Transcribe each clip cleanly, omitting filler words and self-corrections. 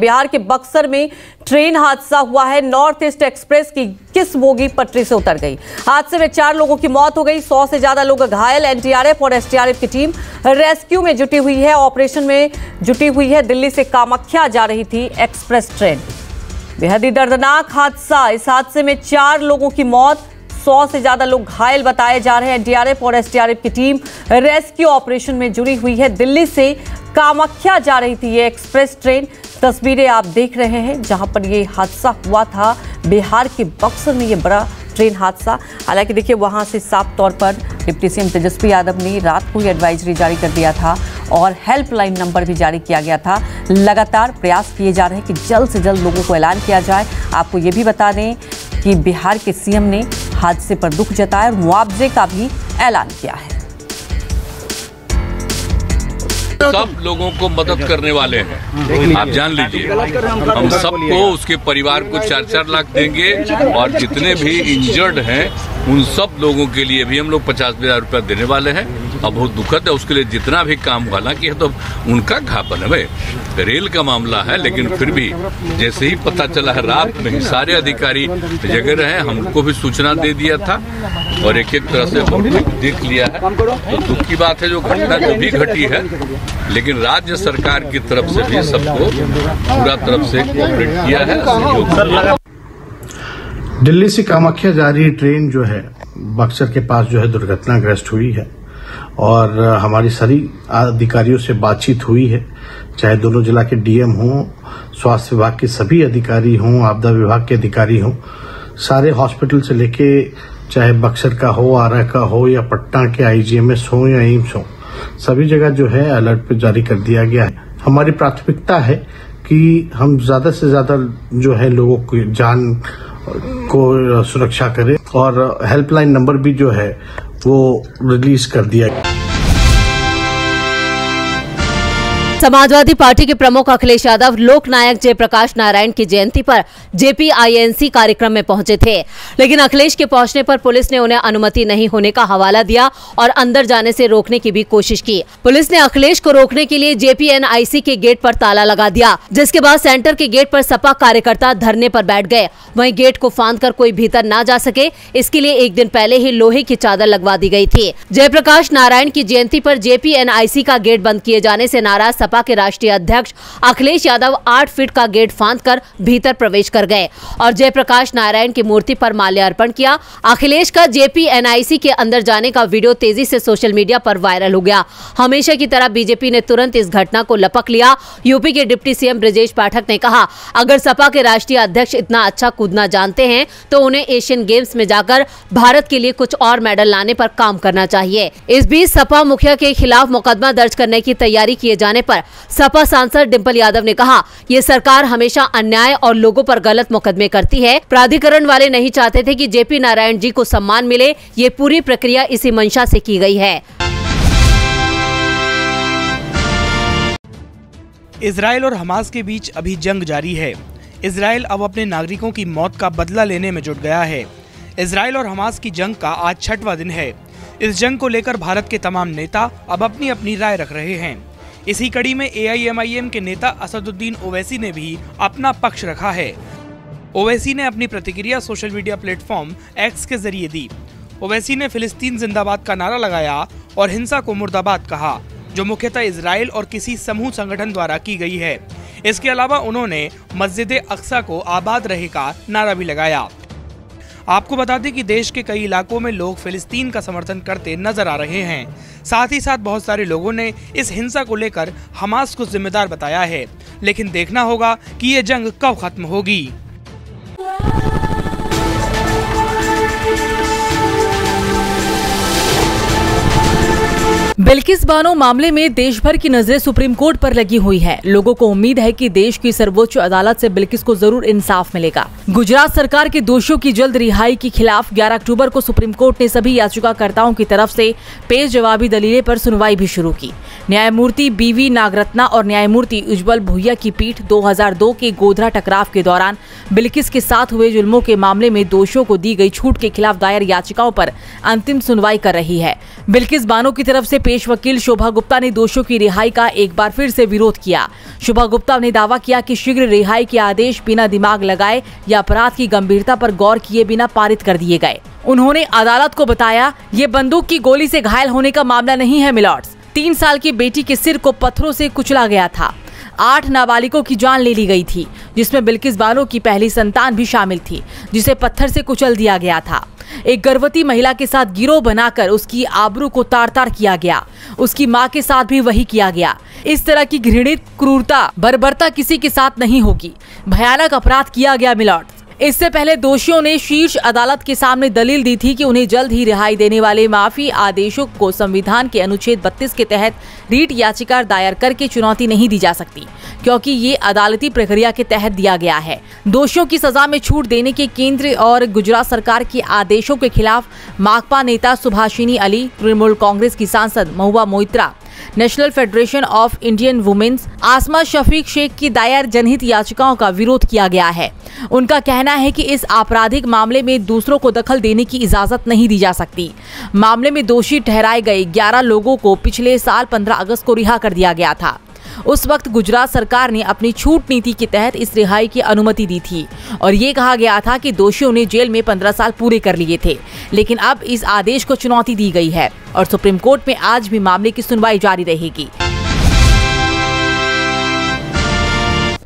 बिहार के बक्सर में ट्रेन हादसा हुआ है। नॉर्थ ईस्ट एक्सप्रेस की किस बोगी पटरी से उतर गई। हादसे में 4 लोगों की मौत हो गई, 100 से ज्यादा लोग घायल। एनडीआरएफ और एसडीआरएफ की टीम रेस्क्यू में जुटी हुई है, ऑपरेशन में जुटी हुई है। दिल्ली से कामाख्या जा रही थी एक्सप्रेस ट्रेन। बेहद ही दर्दनाक हादसा। इस हादसे में 4 लोगों की मौत, 100 से ज्यादा लोग घायल बताए जा रहे हैं। एनडीआरएफ और एसडीआरएफ की टीम रेस्क्यू ऑपरेशन में जुटी हुई है। दिल्ली से कामाख्या जा रही थी ये एक्सप्रेस ट्रेन। तस्वीरें आप देख रहे हैं जहां पर ये हादसा हुआ था। बिहार के बक्सर में ये बड़ा ट्रेन हादसा। हालांकि देखिए वहां से साफ तौर पर डिप्टी सीएम तेजस्वी यादव ने रात को एडवाइजरी जारी कर दिया था और हेल्पलाइन नंबर भी जारी किया गया था। लगातार प्रयास किए जा रहे हैं कि जल्द से जल्द लोगों को ऐलान किया जाए। आपको ये भी बता दें कि बिहार के सीएम ने हादसे पर दुख जताया और मुआवजे का भी ऐलान किया है। सब लोगों को मदद करने वाले हैं, आप जान लीजिए। हम सबको, उसके परिवार को 4-4 लाख देंगे और जितने भी इंजर्ड हैं उन सब लोगों के लिए भी हम लोग 50,000 रुपया देने वाले हैं। अब बहुत दुखद है, उसके लिए जितना भी काम वाला कि तो उनका घा बनवे। रेल का मामला है, लेकिन फिर भी जैसे ही पता चला है रात में सारे अधिकारी जगह रहे, हमको भी सूचना दे दिया था और एक तरह से हमने देख लिया है। तो दुख की बात है जो घटना जो भी घटी है, लेकिन राज्य सरकार की तरफ से भी सबको पूरा तरफ से कोऑपरेट किया है। दिल्ली से कामाख्या जा रही ट्रेन जो है बक्सर के पास जो है दुर्घटनाग्रस्त हुई है और हमारी सारी अधिकारियों से बातचीत हुई है, चाहे दोनों जिला के डीएम हों, स्वास्थ्य विभाग के सभी अधिकारी हों, आपदा विभाग के अधिकारी हों, सारे हॉस्पिटल से लेके चाहे बक्सर का हो, आरा का हो या पटना के आईजीएमएस हो या एम्स हो, सभी जगह जो है अलर्ट पे जारी कर दिया गया है। हमारी प्राथमिकता है कि हम ज्यादा से ज्यादा जो है लोगों की जान को सुरक्षा करें और हेल्पलाइन नंबर भी जो है वो रिलीज कर दिया। समाजवादी पार्टी के प्रमुख अखिलेश यादव लोकनायक जयप्रकाश नारायण की जयंती पर जेपीआईएनसी कार्यक्रम में पहुंचे थे, लेकिन अखिलेश के पहुंचने पर पुलिस ने उन्हें अनुमति नहीं होने का हवाला दिया और अंदर जाने से रोकने की भी कोशिश की। पुलिस ने अखिलेश को रोकने के लिए जेपीएनआईसी के गेट पर ताला लगा दिया, जिसके बाद सेंटर के गेट पर सपा कार्यकर्ता धरने पर बैठ गए। वहीं गेट को फांद कर कोई भीतर न जा सके, इसके लिए एक दिन पहले ही लोहे की चादर लगवा दी गयी थी। जयप्रकाश नारायण की जयंती पर जेपीएनआईसी का गेट बंद किए जाने से नाराज सपा के राष्ट्रीय अध्यक्ष अखिलेश यादव 8 फीट का गेट फांदकर भीतर प्रवेश कर गए और जयप्रकाश नारायण की मूर्ति पर माल्यार्पण किया। अखिलेश का जेपीएनआईसी के अंदर जाने का वीडियो तेजी से सोशल मीडिया पर वायरल हो गया। हमेशा की तरह बीजेपी ने तुरंत इस घटना को लपक लिया। यूपी के डिप्टी सीएम ब्रजेश पाठक ने कहा, अगर सपा के राष्ट्रीय अध्यक्ष इतना अच्छा कूदना जानते हैं तो उन्हें एशियन गेम्स में जाकर भारत के लिए कुछ और मेडल लाने पर काम करना चाहिए। इस बीच सपा मुखिया के खिलाफ मुकदमा दर्ज करने की तैयारी किए जाने पर सपा सांसद डिंपल यादव ने कहा, ये सरकार हमेशा अन्याय और लोगों पर गलत मुकदमे करती है। प्राधिकरण वाले नहीं चाहते थे कि जेपी नारायण जी को सम्मान मिले। ये पूरी प्रक्रिया इसी मंशा से की गई है। इजराइल और हमास के बीच अभी जंग जारी है। इजराइल अब अपने नागरिकों की मौत का बदला लेने में जुट गया है। इजराइल और हमास की जंग का आज 6वां दिन है। इस जंग को लेकर भारत के तमाम नेता अब अपनी अपनी राय रख रहे हैं। इसी कड़ी में एआईएमआईएम के नेता असदुद्दीन ओवैसी ने भी अपना पक्ष रखा है। ओवैसी ने अपनी प्रतिक्रिया सोशल मीडिया प्लेटफॉर्म एक्स के जरिए दी। ओवैसी ने फिलिस्तीन जिंदाबाद का नारा लगाया और हिंसा को मुर्दाबाद कहा, जो मुख्यतः इजराइल और किसी समूह संगठन द्वारा की गई है। इसके अलावा उन्होंने मस्जिद अक्सा को आबाद रहे का नारा भी लगाया। आपको बता दें कि देश के कई इलाकों में लोग फिलिस्तीन का समर्थन करते नजर आ रहे हैं। साथ ही साथ बहुत सारे लोगों ने इस हिंसा को लेकर हमास को जिम्मेदार बताया है, लेकिन देखना होगा कि ये जंग कब खत्म होगी। बिल्किस बानो मामले में देश भर की नजरें सुप्रीम कोर्ट पर लगी हुई है। लोगों को उम्मीद है कि देश की सर्वोच्च अदालत से बिल्किस को जरूर इंसाफ मिलेगा। गुजरात सरकार के दोषियों की जल्द रिहाई के खिलाफ 11 अक्टूबर को सुप्रीम कोर्ट ने सभी याचिकाकर्ताओं की तरफ से पेश जवाबी दलीलें पर सुनवाई भी शुरू की। न्यायमूर्ति बीवी नागरत्ना और न्यायमूर्ति उज्ज्वल भुइया की पीठ 2002 के गोधरा टकराव के दौरान बिल्किस के साथ हुए जुल्मों के मामले में दोषियों को दी गई छूट के खिलाफ दायर याचिकाओं पर अंतिम सुनवाई कर रही है। बिल्किस बानो की तरफ से पेश वकील शोभा गुप्ता ने दोषियों की रिहाई का एक बार फिर से विरोध किया। शोभा गुप्ता ने दावा किया कि शीघ्र रिहाई के आदेश बिना दिमाग लगाए या अपराध की गंभीरता पर गौर किए बिना पारित कर दिए गए। उन्होंने अदालत को बताया, ये बंदूक की गोली से घायल होने का मामला नहीं है मिलॉर्ड्स। 3 साल की बेटी के सिर को पत्थरों से कुचला गया था। 8 नाबालिगों की जान ले ली गई थी, जिसमें बिल्किस बानो की पहली संतान भी शामिल थी, जिसे पत्थर से कुचल दिया गया था। एक गर्भवती महिला के साथ गिरोह बनाकर उसकी आबरू को तार-तार किया गया। उसकी मां के साथ भी वही किया गया। इस तरह की घृणित क्रूरता, बर्बरता किसी के साथ नहीं होगी। भयानक अपराध किया गया मिलॉर्ड। इससे पहले दोषियों ने शीर्ष अदालत के सामने दलील दी थी कि उन्हें जल्द ही रिहाई देने वाले माफी आदेशों को संविधान के अनुच्छेद 32 के तहत रीट याचिका दायर करके चुनौती नहीं दी जा सकती, क्योंकि ये अदालती प्रक्रिया के तहत दिया गया है। दोषियों की सजा में छूट देने के केंद्र और गुजरात सरकार के आदेशों के खिलाफ माकपा नेता सुभाषिनी अली, तृणमूल कांग्रेस की सांसद Mahua Moitra, National Federation of Indian Women's Asma Shafiq Shaikh की दायर जनहित याचिकाओं का विरोध किया गया है। उनका कहना है कि इस आपराधिक मामले में दूसरों को दखल देने की इजाजत नहीं दी जा सकती। मामले में दोषी ठहराए गए 11 लोगों को पिछले साल 15 अगस्त को रिहा कर दिया गया था। उस वक्त गुजरात सरकार ने अपनी छूट नीति के तहत इस रिहाई की अनुमति दी थी और ये कहा गया था कि दोषियों ने जेल में 15 साल पूरे कर लिए थे, लेकिन अब इस आदेश को चुनौती दी गई है और सुप्रीम कोर्ट में आज भी मामले की सुनवाई जारी रहेगी।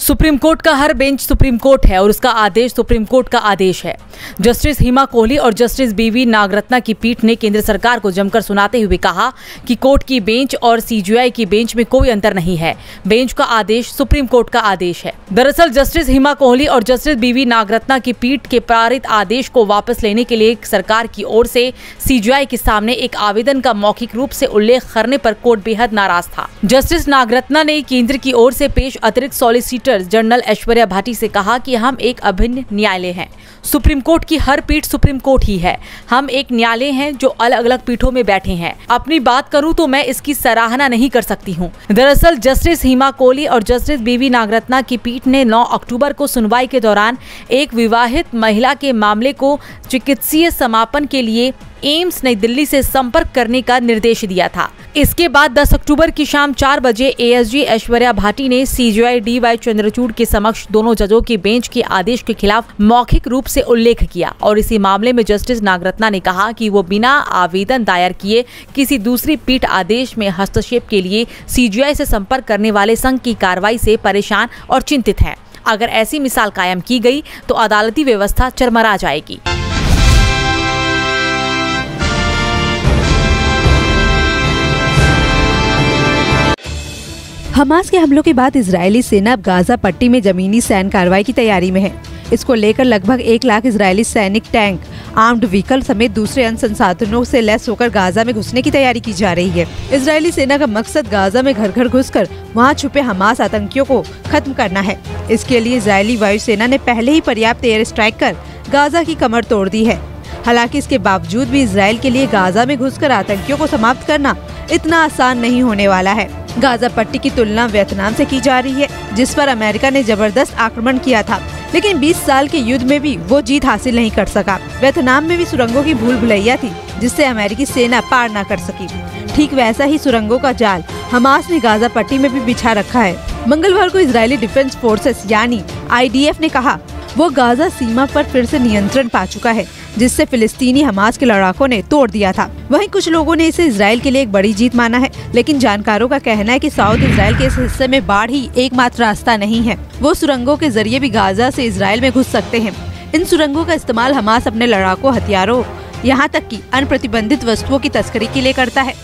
सुप्रीम कोर्ट का हर बेंच सुप्रीम कोर्ट है और उसका आदेश सुप्रीम कोर्ट का आदेश है। जस्टिस हिमा कोहली और जस्टिस बीवी नागरत्ना की पीठ ने केंद्र सरकार को जमकर सुनाते हुए कहा कि कोर्ट की बेंच और सीजीआई की बेंच में कोई अंतर नहीं है। बेंच का आदेश सुप्रीम कोर्ट का आदेश है। दरअसल जस्टिस हिमा कोहली और जस्टिस बीवी नागरत्ना की पीठ के पारित आदेश को वापस लेने के लिए सरकार की ओर से सीजीआई के सामने एक आवेदन का मौखिक रूप से उल्लेख करने पर कोर्ट बेहद नाराज था। जस्टिस नागरत्ना ने केंद्र की ओर से पेश अतिरिक्त सॉलिसिटर जनरल ऐश्वर्या भाटी से कहा कि हम एक अभिन्न न्यायालय हैं। सुप्रीम कोर्ट की हर पीठ सुप्रीम कोर्ट ही है। हम एक न्यायालय हैं जो अलग अलग पीठों में बैठे हैं। अपनी बात करूं तो मैं इसकी सराहना नहीं कर सकती हूं। दरअसल जस्टिस हिमा कोहली और जस्टिस बीवी नागरत्ना की पीठ ने 9 अक्टूबर को सुनवाई के दौरान एक विवाहित महिला के मामले को चिकित्सीय समापन के लिए एम्स नई दिल्ली से संपर्क करने का निर्देश दिया था। इसके बाद 10 अक्टूबर की शाम 4 बजे एएसजी ऐश्वर्या भाटी ने सीजीआई डीवाई चंद्रचूड़ के समक्ष दोनों जजों की बेंच के आदेश के खिलाफ मौखिक रूप से उल्लेख किया और इसी मामले में जस्टिस नागरत्ना ने कहा कि वो बिना आवेदन दायर किए किसी दूसरी पीठ आदेश में हस्तक्षेप के लिए सीजीआई से संपर्क करने वाले संघ की कार्रवाई से परेशान और चिंतित है। अगर ऐसी मिसाल कायम की गई तो अदालती व्यवस्था चरमरा जाएगी। हमास के हमलों के बाद इजरायली सेना अब गाजा पट्टी में जमीनी सैन्य कार्रवाई की तैयारी में है। इसको लेकर लगभग 1 लाख इजरायली सैनिक टैंक, आर्म्ड व्हीकल समेत दूसरे अन्य संसाधनों से लैस होकर गाजा में घुसने की तैयारी की जा रही है। इजरायली सेना का मकसद गाजा में घर घर घुसकर वहां छुपे हमास आतंकियों को खत्म करना है। इसके लिए इजरायली वायुसेना ने पहले ही पर्याप्त एयर स्ट्राइक कर गाजा की कमर तोड़ दी है। हालांकि इसके बावजूद भी इसराइल के लिए गाजा में घुसकर आतंकियों को समाप्त करना इतना आसान नहीं होने वाला है। गाजा पट्टी की तुलना वियतनाम से की जा रही है, जिस पर अमेरिका ने जबरदस्त आक्रमण किया था, लेकिन 20 साल के युद्ध में भी वो जीत हासिल नहीं कर सका। वियतनाम में भी सुरंगों की भूल भुलैया थी, जिससे अमेरिकी सेना पार न कर सकी। ठीक वैसा ही सुरंगों का जाल हमास ने गाजा पट्टी में भी बिछा रखा है। मंगलवार को इजरायली डिफेंस फोर्सेस यानी IDF ने कहा वो गाजा सीमा पर फिर से नियंत्रण पा चुका है, जिससे फिलिस्तीनी हमास के लड़ाकों ने तोड़ दिया था। वहीं कुछ लोगों ने इसे इजराइल के लिए एक बड़ी जीत माना है, लेकिन जानकारों का कहना है कि साउथ इजराइल के इस हिस्से में बाढ़ ही एकमात्र रास्ता नहीं है। वो सुरंगों के जरिए भी गाजा से इजराइल में घुस सकते हैं। इन सुरंगों का इस्तेमाल हमास अपने लड़ाकों हथियारों, यहाँ तक कि अनप्रतिबंधित वस्तुओं की तस्करी के लिए करता है।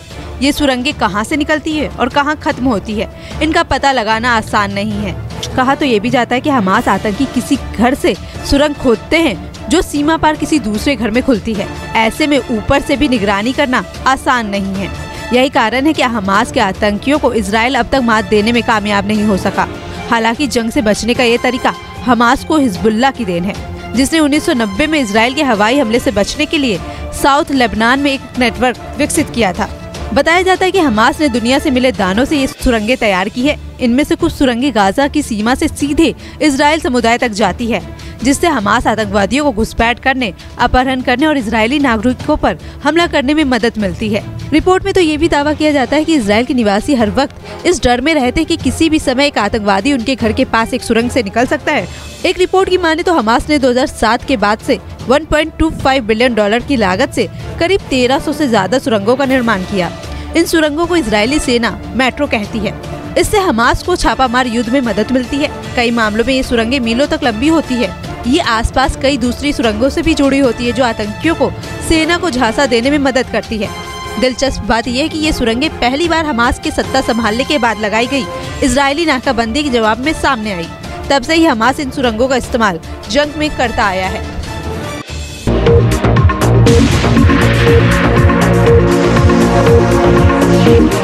ये सुरंगें कहाँ से निकलती है और कहाँ खत्म होती है, इनका पता लगाना आसान नहीं है। कहा तो ये भी जाता है कि हमास आतंकी किसी घर से सुरंग खोदते हैं जो सीमा पार किसी दूसरे घर में खुलती है। ऐसे में ऊपर से भी निगरानी करना आसान नहीं है। यही कारण है कि हमास के आतंकियों को इजराइल अब तक मात देने में कामयाब नहीं हो सका। हालांकि जंग से बचने का ये तरीका हमास को हिजबुल्लाह की देन है, जिसने 1990 में इजराइल के हवाई हमले से बचने के लिए साउथ लेबनान में एक नेटवर्क विकसित किया था। बताया जाता है कि हमास ने दुनिया से मिले दानों से ये सुरंगें तैयार की है। इनमें से कुछ सुरंगें गाजा की सीमा से सीधे इजरायल समुदाय तक जाती है, जिससे हमास आतंकवादियों को घुसपैठ करने, अपहरण करने और इजरायली नागरिकों पर हमला करने में मदद मिलती है। रिपोर्ट में तो ये भी दावा किया जाता है कि इजरायल के निवासी हर वक्त इस डर में रहते हैं कि किसी भी समय एक आतंकवादी उनके घर के पास एक सुरंग से निकल सकता है। एक रिपोर्ट की माने तो हमास ने 2007 के बाद से 1.25 बिलियन डॉलर की लागत से करीब 1300 से ज्यादा सुरंगों का निर्माण किया। इन सुरंगों को इजरायली सेना मेट्रो कहती है। इससे हमास को छापामार युद्ध में मदद मिलती है। कई मामलों में ये सुरंगें मीलों तक लंबी होती है। ये आसपास कई दूसरी सुरंगों से भी जुड़ी होती है जो आतंकियों को सेना को झांसा देने में मदद करती है। दिलचस्प बात यह है कि ये सुरंगें पहली बार हमास के सत्ता संभालने के बाद लगाई गई इजरायली नाकाबंदी के जवाब में सामने आई। तब से ही हमास इन सुरंगों का इस्तेमाल जंग में करता आया है।